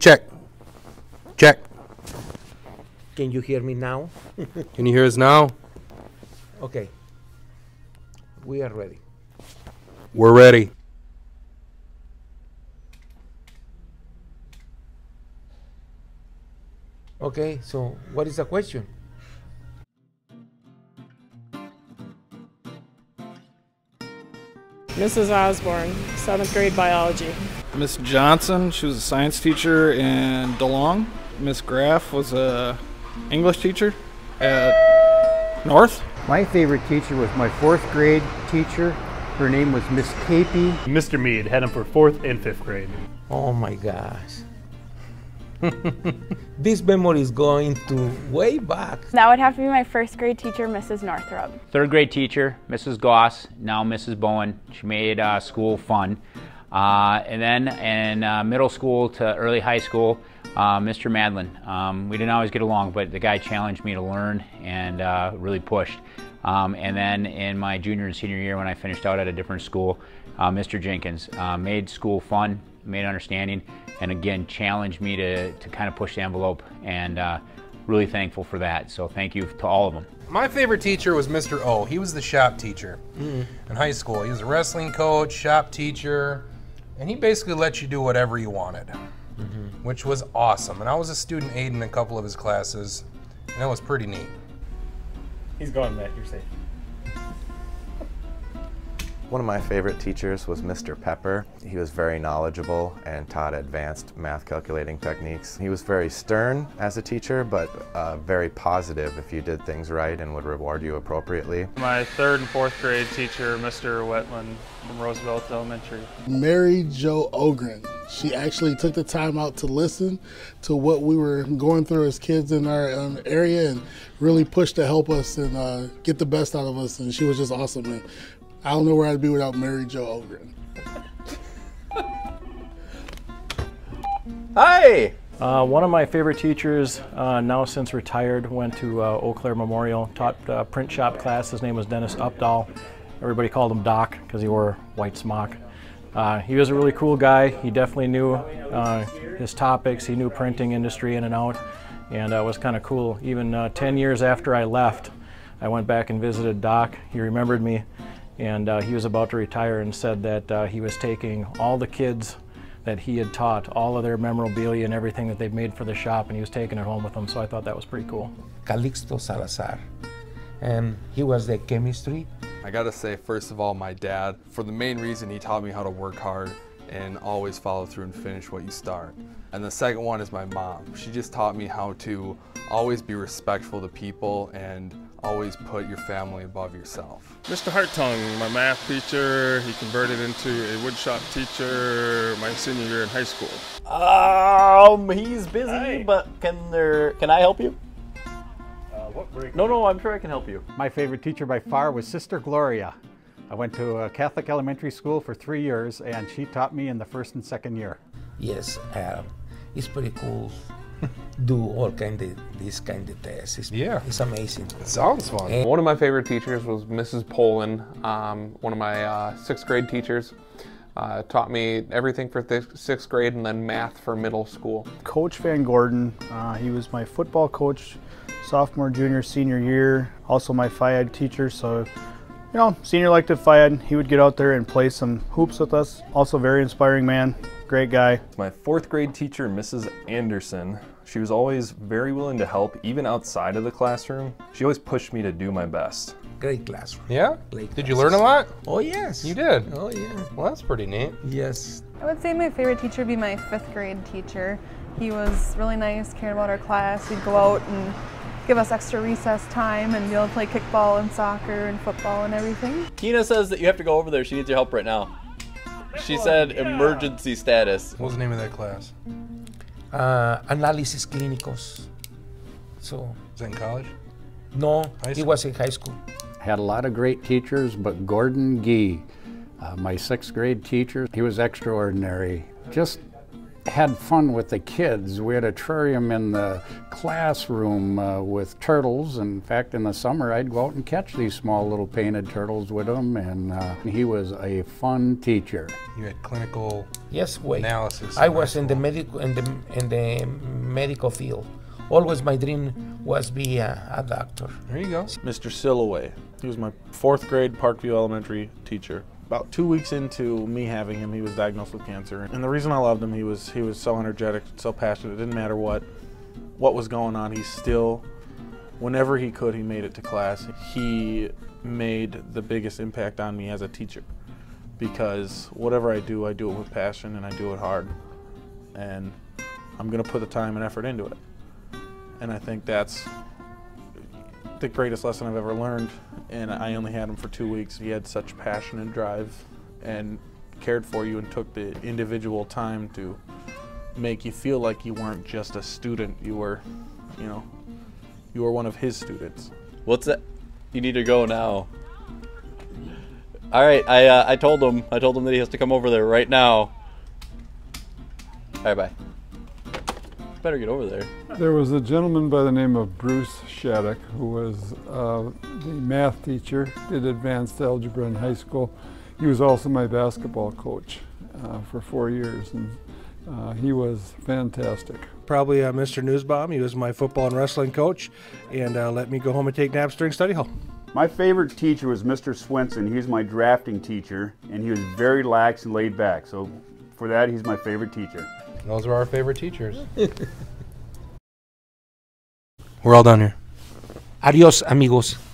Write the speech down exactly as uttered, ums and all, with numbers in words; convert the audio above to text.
check. Check. Can you hear me now? Can you hear us now? Okay. We are ready. We're ready. Okay, so what is the question? Missus Osborne, seventh grade biology. Miss Johnson, she was a science teacher in DeLong. Miss Graff was a English teacher at North. My favorite teacher was my fourth grade teacher. Her name was Miss Capey. Mister Mead had him for fourth and fifth grade. Oh my gosh. This memory is going to way back. That would have to be my first grade teacher, Missus Northrup. Third grade teacher, Missus Goss, now Missus Bowen. She made uh, school fun. Uh, and then in uh, middle school to early high school, uh, Mister Madlin. Um, we didn't always get along, but the guy challenged me to learn and uh, really pushed. Um, and then in my junior and senior year when I finished out at a different school, uh, Mister Jenkins uh, made school fun, made understanding, and again challenged me to, to kind of push the envelope, and uh, really thankful for that. So thank you to all of them. My favorite teacher was Mister O. He was the shop teacher mm. in high school. He was a wrestling coach, shop teacher, and he basically let you do whatever you wanted, mm-hmm. which was awesome. And I was a student aide in a couple of his classes, and that was pretty neat. He's gone, Matt, you're safe. One of my favorite teachers was Mister Pepper. He was very knowledgeable and taught advanced math calculating techniques. He was very stern as a teacher, but uh, very positive if you did things right and would reward you appropriately. My third and fourth grade teacher, Mister Wetland from Roosevelt Elementary. Mary Jo Ogren. She actually took the time out to listen to what we were going through as kids in our um, area and really pushed to help us and uh, get the best out of us, and she was just awesome. And, I don't know where I'd be without Mary Jo Ogren. Hi! Uh, one of my favorite teachers, uh, now since retired, went to uh, Eau Claire Memorial, taught uh, print shop class. His name was Dennis Updahl. Everybody called him Doc because he wore white smock. Uh, he was a really cool guy. He definitely knew uh, his topics. He knew printing industry in and out, and uh, it was kind of cool. Even uh, ten years after I left, I went back and visited Doc. He remembered me. And uh, he was about to retire and said that uh, he was taking all the kids that he had taught, all of their memorabilia and everything that they'd made for the shop, and he was taking it home with them, so I thought that was pretty cool. Calixto Salazar, and um, he was the chemistry. I gotta say, first of all, my dad, for the main reason he taught me how to work hard and always follow through and finish what you start. And the second one is my mom. She just taught me how to always be respectful to people and always put your family above yourself. Mister Hartung, my math teacher, he converted into a woodshop teacher my senior year in high school. Um, he's busy, Hi. but can there, can I help you? Uh, what break? No, no, I'm sure I can help you. My favorite teacher by far was Sister Gloria. I went to a Catholic elementary school for three years, and she taught me in the first and second year. Yes, um, it's pretty cool. Do all kind of these kind of tests. It's, yeah, it's amazing. It sounds fun. And one of my favorite teachers was Missus Poland. Um, one of my uh, sixth grade teachers uh, taught me everything for sixth grade and then math for middle school. Coach Van Gordon. Uh, he was my football coach, sophomore, junior, senior year. Also my F I A D teacher. So, you know, senior elective F I A D. He would get out there and play some hoops with us. Also very inspiring man. Great guy. My fourth grade teacher, Missus Anderson, she was always very willing to help, even outside of the classroom. She always pushed me to do my best. Great classroom. Yeah? Great did classes. You learn a lot? Oh, yes. You did? Oh, yeah. Well, that's pretty neat. Yes. I would say my favorite teacher would be my fifth grade teacher. He was really nice, cared about our class. He'd go out and give us extra recess time and be able to play kickball and soccer and football and everything. Tina says that you have to go over there. She needs your help right now. She said emergency status. What was the name of that class? Uh, Análisis Clínicos. So, was that in college? No, it was in high school. I had a lot of great teachers, but Gordon Gee, uh, my sixth grade teacher, he was extraordinary. Just had fun with the kids. We had a terrarium in the classroom uh, with turtles. In fact, in the summer, I'd go out and catch these small little painted turtles with him, and uh, he was a fun teacher. You had clinical yes, wait. analysis. I was in the medical in the in the medical field. Always my dream was be a, a doctor. There you go. Mister Silloway. He was my fourth grade Parkview Elementary teacher. About two weeks into me having him, he was diagnosed with cancer. And the reason I loved him, he was he was so energetic, so passionate. It didn't matter what what was going on. He still, whenever he could, he made it to class. He made the biggest impact on me as a teacher, because whatever I do, I do it with passion and I do it hard, and I'm gonna put the time and effort into it. And I think that's the greatest lesson I've ever learned, and I only had him for two weeks. He had such passion and drive and cared for you and took the individual time to make you feel like you weren't just a student. You were, you know, you were one of his students. What's that? You need to go now. All right, I, uh, I told him, I told him that he has to come over there right now. All right, bye. Better get over there. There was a gentleman by the name of Bruce Shattuck, who was uh, the math teacher, did advanced algebra in high school. He was also my basketball coach uh, for four years, and uh, he was fantastic. Probably uh, Mister Newsbaum. He was my football and wrestling coach, and uh, let me go home and take naps during study hall. My favorite teacher was Mister Swenson. He was my drafting teacher, and he was very lax and laid back. So for that, he's my favorite teacher. Those are our favorite teachers. We're all done here. Adios, amigos.